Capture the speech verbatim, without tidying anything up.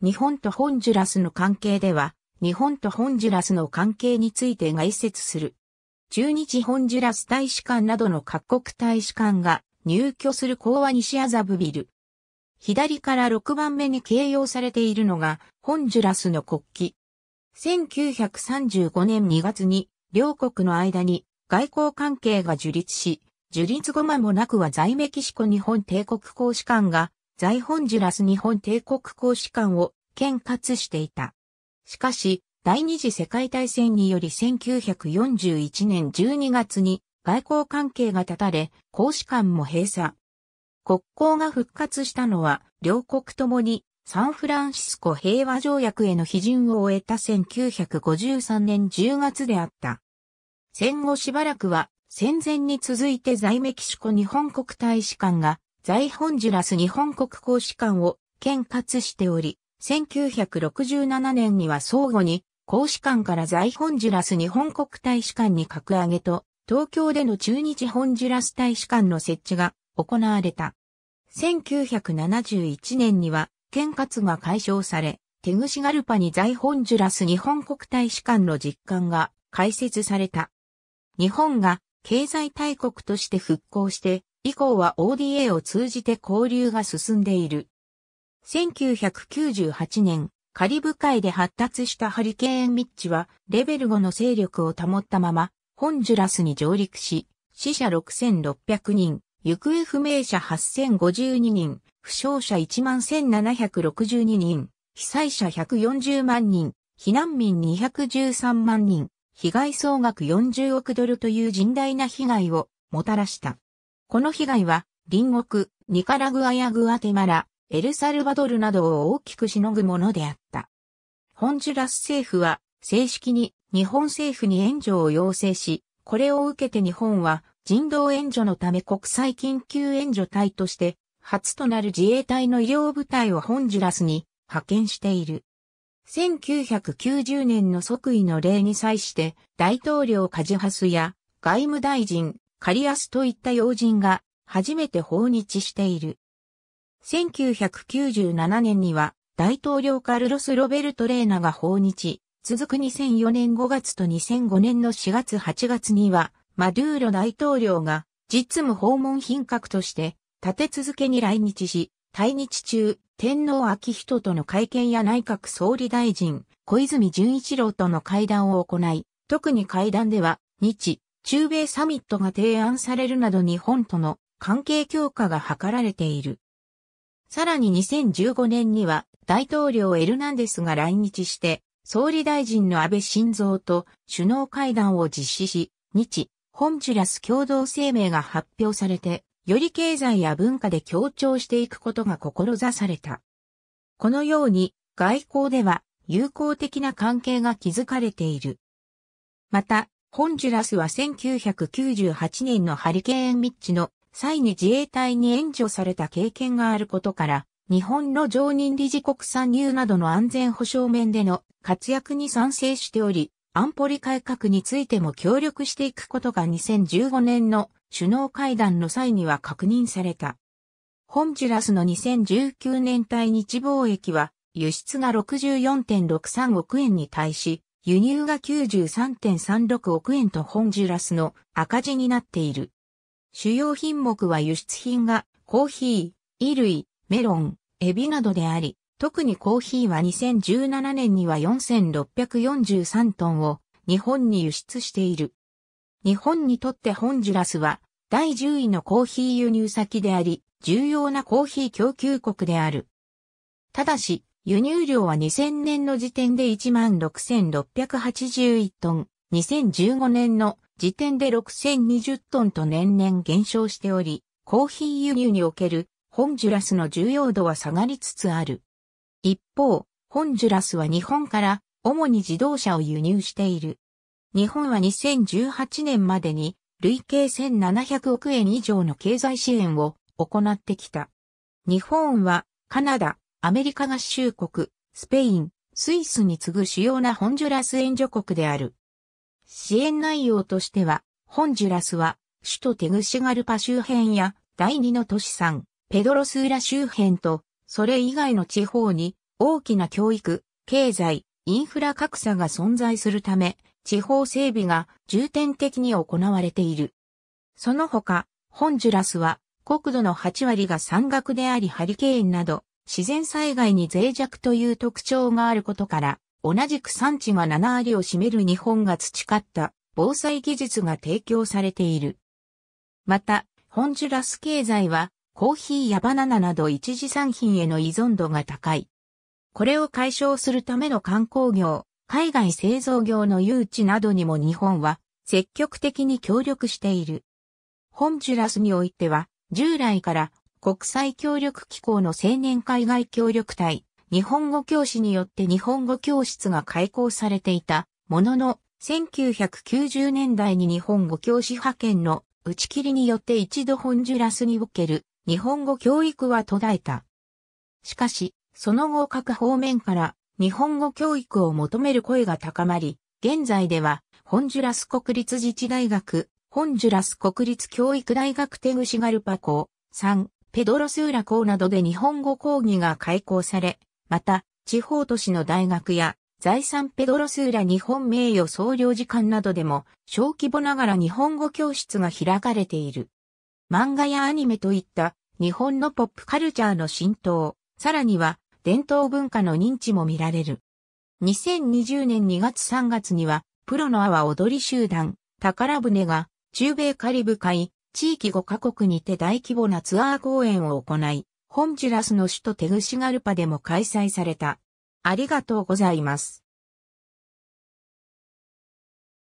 日本とホンジュラスの関係では、日本とホンジュラスの関係について概説する。駐日ホンジュラス大使館などの各国大使館が入居する港湾西麻布ビル。左からろくばんめに掲揚されているのが、ホンジュラスの国旗。せんきゅうひゃくさんじゅうごねんにがつに、両国の間に外交関係が樹立し、樹立後間もなくは在メキシコ日本帝国公使館が、在ホンジュラス日本帝国公使館を兼轄していた。しかし、第二次世界大戦によりせんきゅうひゃくよんじゅういちねんじゅうにがつに外交関係が断たれ、公使館も閉鎖。国交が復活したのは、両国ともにサンフランシスコ平和条約への批准を終えたせんきゅうひゃくごじゅうさんねんじゅうがつであった。戦後しばらくは、戦前に続いて在メキシコ日本国大使館が、在ホンジュラス日本国公使館を兼轄しており、せんきゅうひゃくろくじゅうななねんには相互に公使館から在ホンジュラス日本国大使館に格上げと、東京での駐日ホンジュラス大使館の設置が行われた。せんきゅうひゃくななじゅういちねんには兼轄が解消され、テグシガルパに在ホンジュラス日本国大使館の実館が開設された。日本が経済大国として復興して、以降は オーディーエー を通じて交流が進んでいる。せんきゅうひゃくきゅうじゅうはちねん、カリブ海で発達したハリケーンミッチは、レベルごの勢力を保ったまま、ホンジュラスに上陸し、死者ろくせんろっぴゃくにん、行方不明者はっせんごじゅうににん、負傷者いちまんせんななひゃくろくじゅうににん、被災者ひゃくよんじゅうまんにん、避難民にひゃくじゅうさんまんにん、被害総額よんじゅうおくドルという甚大な被害をもたらした。この被害は、隣国、ニカラグアやグアテマラ、エルサルバドルなどを大きくしのぐものであった。ホンジュラス政府は、正式に日本政府に援助を要請し、これを受けて日本は、人道援助のため国際緊急援助隊として、初となる自衛隊の医療部隊をホンジュラスに派遣している。せんきゅうひゃくきゅうじゅうねんの即位の礼に際して、大統領カジハスや外務大臣、カリアスといった要人が初めて訪日している。せんきゅうひゃくきゅうじゅうななねんには大統領カルロス・ロベルト・レーナが訪日、続くにせんよねんごがつとにせんごねんのしがつはちがつにはマドゥーロ大統領が実務訪問賓客として立て続けに来日し、対日中、天皇昭仁との会見や内閣総理大臣、小泉純一郎との会談を行い、特に会談では日、中米サミットが提案されるなど日本との関係強化が図られている。さらににせんじゅうごねんには大統領エルナンデスが来日して総理大臣の安倍晋三と首脳会談を実施し、日、ホンジュラス共同声明が発表されて、より経済や文化で協調していくことが志された。このように外交では友好的な関係が築かれている。また、ホンジュラスはせんきゅうひゃくきゅうじゅうはちねんのハリケーンミッチの際に自衛隊に援助された経験があることから、日本の常任理事国参入などの安全保障面での活躍に賛成しており、安保理改革についても協力していくことがにせんじゅうごねんの首脳会談の際には確認された。ホンジュラスのにせんじゅうきゅうねん対日貿易は輸出が ろくじゅうよんてんろくさんおくえんに対し、輸入が きゅうじゅうさんてんさんろくおくえんとホンジュラスの赤字になっている。主要品目は輸出品がコーヒー、衣類、メロン、エビなどであり、特にコーヒーはにせんじゅうななねんには よんせんろっぴゃくよんじゅうさんトンを日本に輸出している。日本にとってホンジュラスはだいじゅういのコーヒー輸入先であり、重要なコーヒー供給国である。ただし、輸入量はにせんねんの時点で いちまんろくせんろっぴゃくはちじゅういちトン、にせんじゅうごねんの時点で ろくせんにじゅうトンと年々減少しており、コーヒー輸入におけるホンジュラスの重要度は下がりつつある。一方、ホンジュラスは日本から主に自動車を輸入している。日本はにせんじゅうはちねんまでに累計せんななひゃくおくえん以上の経済支援を行ってきた。日本はカナダ、アメリカ合衆国、スペイン、スイスに次ぐ主要なホンジュラス援助国である。支援内容としては、ホンジュラスは、首都テグシガルパ周辺や、だいにの都市サン、ペドロスーラ周辺と、それ以外の地方に、大きな教育、経済、インフラ格差が存在するため、地方整備が重点的に行われている。その他、ホンジュラスは国土のはちわりが山岳でありハリケーンなど自然災害に脆弱という特徴があることから、同じく山地がななわりを占める日本が培った防災技術が提供されている。また、ホンジュラス経済はコーヒーやバナナなど一次産品への依存度が高い。これを解消するための観光業、海外製造業の誘致などにも日本は積極的に協力している。ホンジュラスにおいては、従来から国際協力機構の青年海外協力隊、日本語教師によって日本語教室が開講されていたものの、せんきゅうひゃくきゅうじゅうねんだいに日本語教師派遣の打ち切りによって一度ホンジュラスにおける日本語教育は途絶えた。しかし、その後各方面から日本語教育を求める声が高まり、現在ではホンジュラス国立自治大学、ホンジュラス国立教育大学テグシガルパ校、サンペドロスーラ校などで日本語講義が開講され、また地方都市の大学や在サンペドロスーラ日本名誉総領事館などでも小規模ながら日本語教室が開かれている。漫画やアニメといった日本のポップカルチャーの浸透、さらには伝統文化の認知も見られる。にせんにじゅうねんにがつさんがつには、プロの阿波踊り集団、宝船が、中米カリブ海、地域ごかこくにて大規模なツアー公演を行い、ホンジュラスの首都テグシガルパでも開催された。ありがとうございます。